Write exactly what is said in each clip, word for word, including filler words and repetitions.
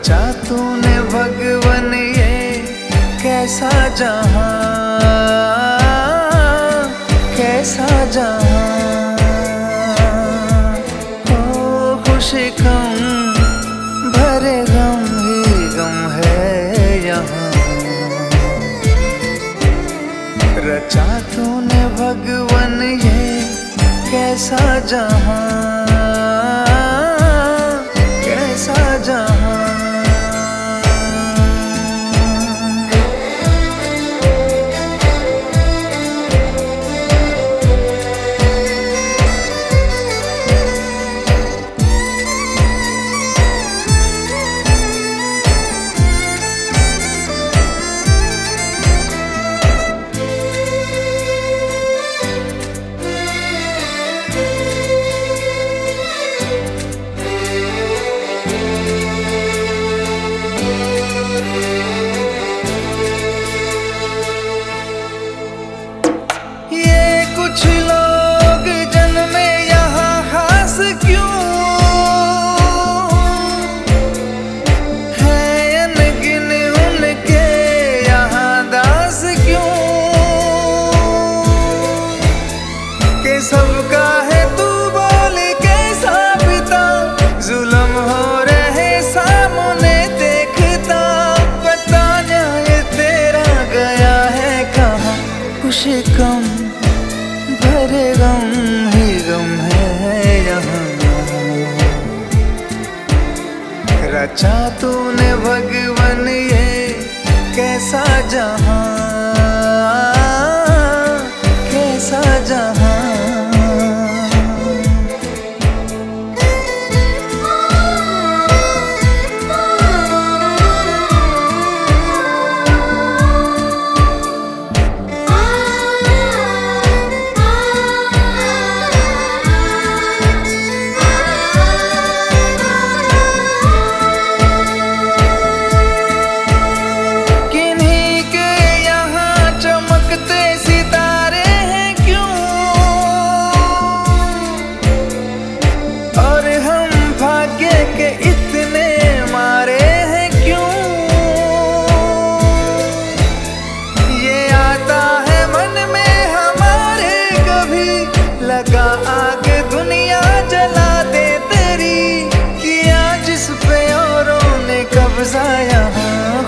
रचा तूने भगवन ये कैसा जहां, कैसा जहां। ओ खुश गम भरे गम ही गम है यहाँ। रचा तूने भगवन ये कैसा जहां, कैसा जहां। सबका है तू बोल कैसा पिता, जुलम हो रहे सामने देखता। पता जाए तेरा गया है कहाँ, कुछ गम भरे गम ही गम है यहाँ। रचा तूने भगवन ये कैसा जहाँ, कैसा जहाँ।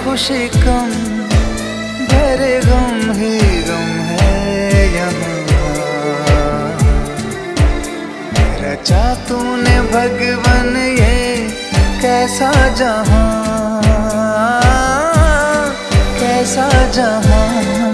खुश गम भरे गम ही गम है यहाँ। रचा तूने भगवन ये कैसा जहाँ, कैसा जहाँ।